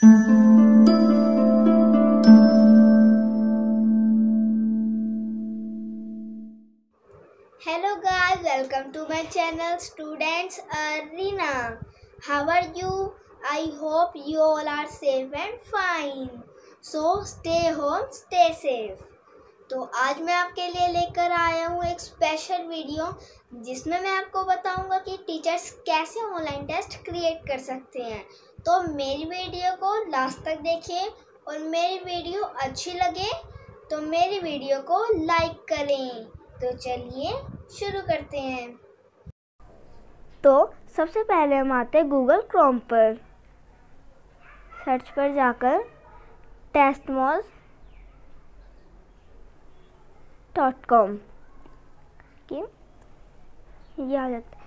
Hello guys, welcome to my channel Students Arena. How are you? I hope you all are safe and fine. So stay home, stay safe. तो आज मैं आपके लिए लेकर आया हूँ एक स्पेशल वीडियो जिसमें मैं आपको बताऊँगा कि टीचर्स कैसे ऑनलाइन टेस्ट क्रिएट कर सकते हैं। तो मेरी वीडियो को लास्ट तक देखें और मेरी वीडियो अच्छी लगे तो मेरी वीडियो को लाइक करें। तो चलिए शुरू करते हैं। तो सबसे पहले हम आते हैं गूगल क्रोम पर। सर्च पर जाकर TestMoz.com की ये आ जाता है।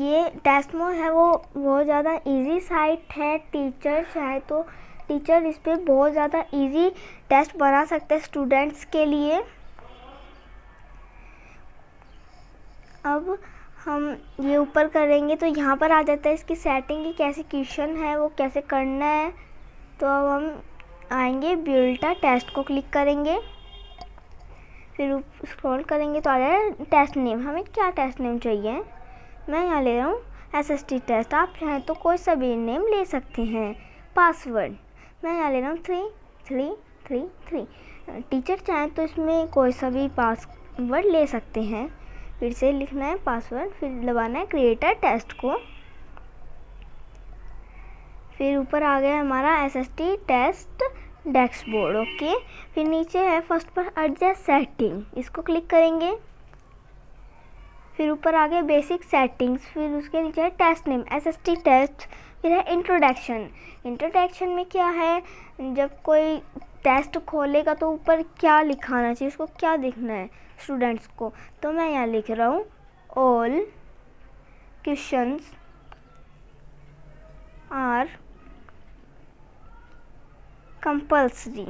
ये टेस्टमोज है बहुत ज़्यादा इजी साइट है। टीचर चाहे तो टीचर इस पर बहुत ज़्यादा इजी टेस्ट बना सकते हैं स्टूडेंट्स के लिए। अब हम ये ऊपर करेंगे तो यहाँ पर आ जाता है इसकी सेटिंग की कैसे क्वेश्चन है वो कैसे करना है। तो अब हम आएंगे बिल्ट टेस्ट को क्लिक करेंगे, फिर स्क्रॉल करेंगे तो आ जाएगा टेस्ट नेम। हमें क्या टेस्ट नेम चाहिए, मैं यहाँ ले रहा हूँ SST टेस्ट। आप चाहें तो कोई सा भी नेम ले सकते हैं। पासवर्ड मैं यहाँ ले रहा हूँ 3333। टीचर चाहें तो इसमें कोई सा भी पासवर्ड ले सकते हैं। फिर से लिखना है पासवर्ड, फिर दबाना है क्रिएट टेस्ट को। फिर ऊपर आ गया हमारा SST टेस्ट डैशबोर्ड। ओके, फिर नीचे है फर्स्ट पर एडजस्ट सेटिंग, इसको क्लिक करेंगे। फिर ऊपर आ गए बेसिक सेटिंग्स, फिर उसके नीचे है टेस्ट नेम SST टेस्ट, फिर है इंट्रोडक्शन। इंट्रोडक्शन में क्या है, जब कोई टेस्ट खोलेगा तो ऊपर क्या लिखाना चाहिए, उसको क्या दिखना है स्टूडेंट्स को। तो मैं यहाँ लिख रहा हूँ ऑल क्वेश्चंस आर कंपल्सरी।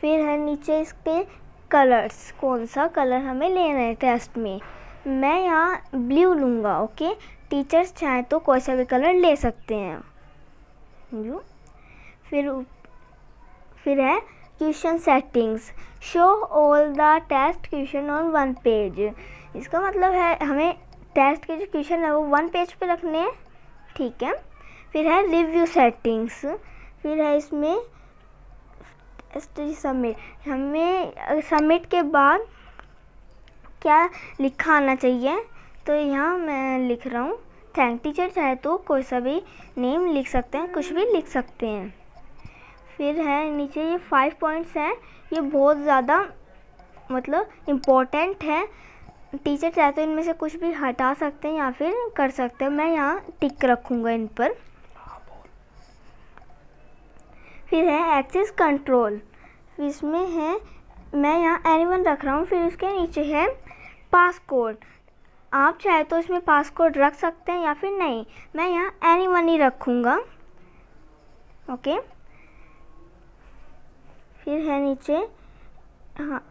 फिर है नीचे इस पर कलर्स, कौन सा कलर हमें लेना है टेस्ट में। मैं यहाँ ब्लू लूँगा। ओके, टीचर्स चाहें तो कोई सा भी कलर ले सकते हैं ब्लू। फिर है question settings, show all the test question on one page. इसका मतलब है हमें टेस्ट के जो क्वेश्चन है वो वन पेज पे रखने हैं, ठीक है। फिर है रिव्यू सेटिंग्स, फिर है इसमें सबमिट। हमें सबमिट के बाद क्या लिखाना चाहिए, तो यहाँ मैं लिख रहा हूँ थैंक। टीचर चाहे तो कोई सा भी नेम लिख सकते हैं, कुछ भी लिख सकते हैं। फिर है नीचे ये 5 पॉइंट्स हैं, ये बहुत ज़्यादा मतलब इम्पोर्टेंट है। टीचर चाहे तो इनमें से कुछ भी हटा सकते हैं या फिर कर सकते हैं। मैं यहाँ टिक रखूँगा इन पर। फिर है एक्सेस कंट्रोल, इसमें है मैं यहाँ एनीवन रख रहा हूँ। फिर उसके नीचे है पास कोड, आप चाहे तो इसमें पास कोड रख सकते हैं या फिर नहीं। मैं यहाँ एनीवन ही रखूँगा। ओके, फिर है नीचे हाँ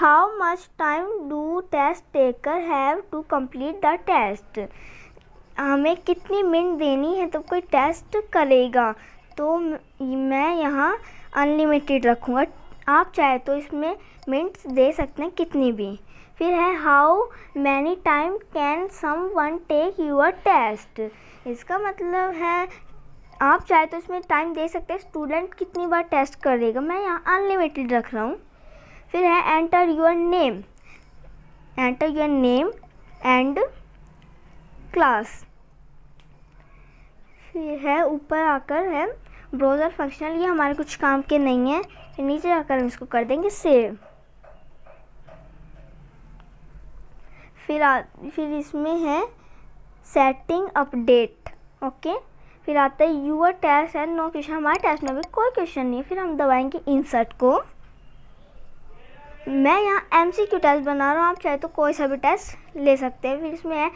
how much time do test taker have to complete the test. हमें कितनी मिनट देनी है तब कोई टेस्ट करेगा, तो मैं यहाँ अनलिमिटेड रखूँगा। आप चाहे तो इसमें मिनट्स दे सकते हैं कितनी भी। फिर है how many time can someone take your test. इसका मतलब है आप चाहे तो इसमें टाइम दे सकते हैं स्टूडेंट कितनी बार टेस्ट करेगा। मैं यहाँ अनलिमिटेड रख रहा हूँ। फिर है enter your name and class. फिर है ऊपर आकर है ब्राउज़र फंक्शनल, ये हमारे कुछ काम के नहीं है। नीचे आकर हम इसको कर देंगे सेव। फिर इसमें है सेटिंग अपडेट। ओके, फिर आता है your test and no question. हमारे टेस्ट में भी कोई क्वेश्चन नहीं है। फिर हम दबाएंगे इंसर्ट को। मैं यहाँ MCQ टेस्ट बना रहा हूँ, आप चाहे तो कोई सा भी टेस्ट ले सकते हैं। फिर इसमें है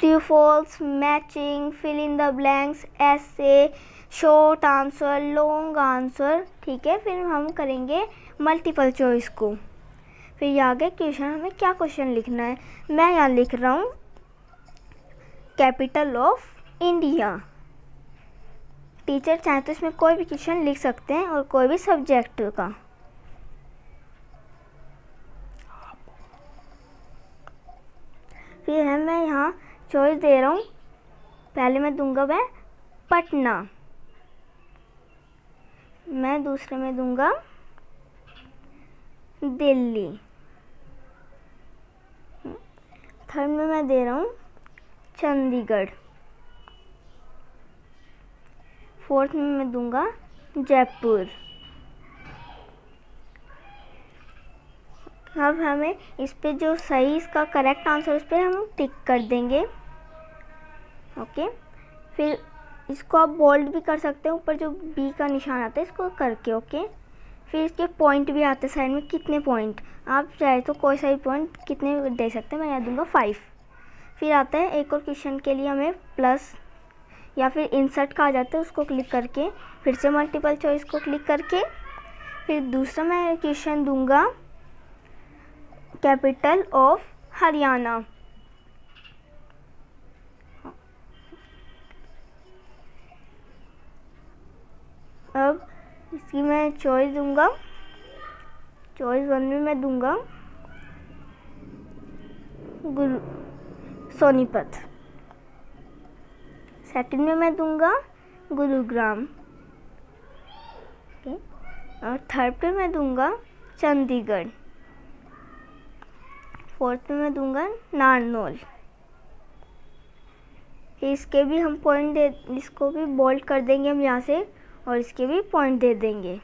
true false, matching, fill in the blanks, ऐसे, शॉर्ट आंसर, लॉन्ग आंसर, ठीक है। फिर हम करेंगे मल्टीपल चॉइस को। फिर ये आगे क्वेश्चन, हमें क्या क्वेश्चन लिखना है। मैं यहाँ लिख रहा हूँ कैपिटल ऑफ इंडिया। टीचर चाहे तो इसमें कोई भी क्वेश्चन लिख सकते हैं और कोई भी सब्जेक्ट का। फिर है मैं यहाँ चॉइस दे रहा हूँ, पहले मैं दूंगा मैं पटना, मैं दूसरे में दूंगा दिल्ली, थर्ड में मैं दे रहा हूँ चंडीगढ़, फोर्थ में मैं दूंगा जयपुर। अब हमें इस पे जो सही इसका करेक्ट आंसर उस पे हम टिक कर देंगे। ओके, फिर इसको आप बोल्ड भी कर सकते हैं, ऊपर जो बी का निशान आता है इसको करके। ओके, फिर इसके पॉइंट भी आते हैं साइड में, कितने पॉइंट आप चाहे तो कोई सा भी पॉइंट कितने दे सकते हैं, मैं यहाँ दूंगा 5। फिर आता है एक और क्वेश्चन के लिए हमें प्लस या फिर इंसर्ट का आ जाता है, उसको क्लिक करके फिर से मल्टीपल चॉइस को क्लिक करके फिर दूसरा मैं क्वेश्चन दूंगा कैपिटल ऑफ हरियाणा। अब इसकी मैं चॉइस दूंगा, चॉइस 1 में मैं दूंगा सोनीपत, सेकंड में मैं दूंगा गुरुग्राम, और थर्ड पे मैं दूंगा चंडीगढ़, फोर्थ में मैं दूंगा नारनौल। इसके भी हम पॉइंट दे, इसको भी बोल्ड कर देंगे हम यहाँ से, और इसके भी पॉइंट दे देंगे,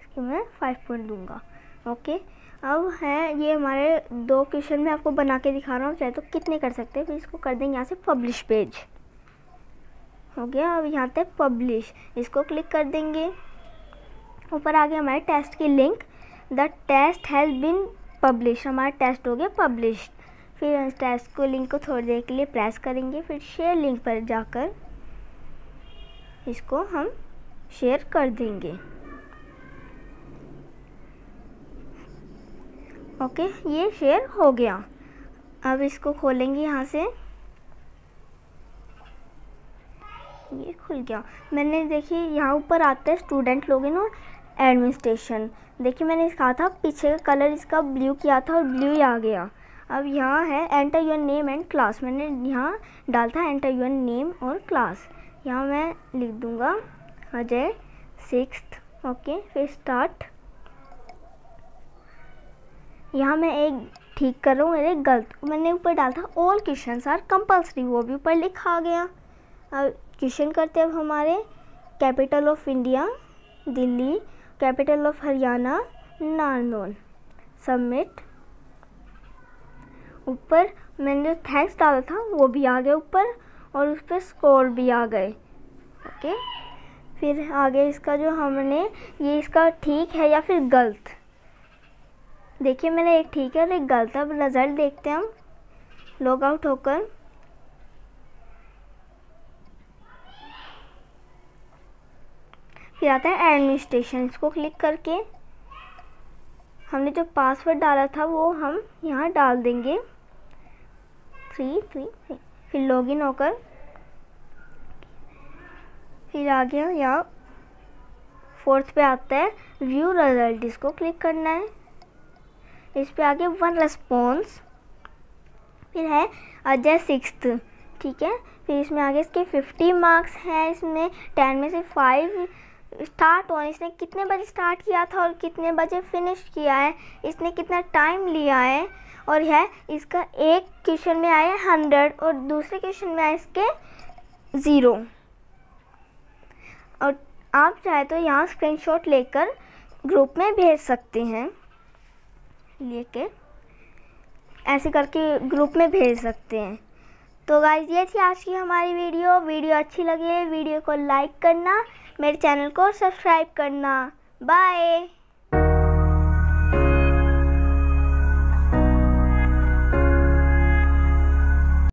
इसके मैं 5 पॉइंट दूंगा। ओके, अब है ये हमारे 2 क्वेश्चन में आपको बना के दिखा रहा हूँ, चाहे तो कितने कर सकते हैं। फिर इसको कर देंगे यहाँ से पब्लिश पेज, हो गया। अब यहाँ पे पब्लिश इसको क्लिक कर देंगे, ऊपर आ गया हमारे टेस्ट की link, the test has been publish, हमारा टेस्ट हो गया पब्लिश। फिर टेस्ट को लिंक को थोड़ी देर के लिए प्रेस करेंगे, फिर शेयर लिंक पर जाकर इसको हम शेयर कर देंगे। ओके, ये शेयर हो गया। अब इसको खोलेंगे यहाँ से, ये खुल गया। मैंने देखिए यहाँ ऊपर आता है स्टूडेंट लॉगिन और एडमिनिस्ट्रेशन, देखिए मैंने कहा था पीछे का कलर इसका ब्लू किया था और ब्लू ही आ गया। अब यहाँ है enter your name and class, मैंने यहाँ डाला था एंटर योर नेम और क्लास, यहाँ मैं लिख दूंगा अजय 6th। ओके, फिर स्टार्ट, यहाँ मैं एक ठीक कर रहा हूँ और एक गलत, मैंने ऊपर डाला था ऑल क्वेश्चंस आर कंपल्सरी, वो भी ऊपर लिखा गया। अब क्वेश्चन करते हैं हमारे capital of India Delhi, capital of Haryana Narnaul, submit. ऊपर मैंने जो थैंक्स डाला था वो भी आ गया ऊपर, और उस पर स्कोर भी आ गए। ओके, फिर आगे इसका जो हमने ये इसका ठीक है या फिर गलत, देखिए मैंने एक ठीक है और एक गलत। अब रिजल्ट देखते हैं हम लॉग आउट होकर। फिर आता है एडमिनिस्ट्रेशन, इसको क्लिक करके हमने जो पासवर्ड डाला था वो हम यहाँ डाल देंगे 333। फिर लॉगिन होकर फिर आ गया यहाँ फोर्थ पे आता है व्यू रिजल्ट, इसको क्लिक करना है, इस पे आ गया 1 रिस्पॉन्स। फिर है अजय 6th, ठीक है। फिर इसमें आ गया इसके 50 मार्क्स हैं, इसमें 10 में से 5 स्टार्ट ऑन, इसने कितने बजे स्टार्ट किया था और कितने बजे फिनिश किया है, इसने कितना टाइम लिया है, और यह इसका एक क्वेश्चन में आया 100 और दूसरे क्वेश्चन में आया इसके 0। और आप चाहे तो यहाँ स्क्रीनशॉट लेकर ग्रुप में भेज सकते हैं, लेके ऐसे करके ग्रुप में भेज सकते हैं। तो गाइस ये थी आज की हमारी वीडियो अच्छी लगे वीडियो को लाइक करना, मेरे चैनल को सब्सक्राइब करना। बाय।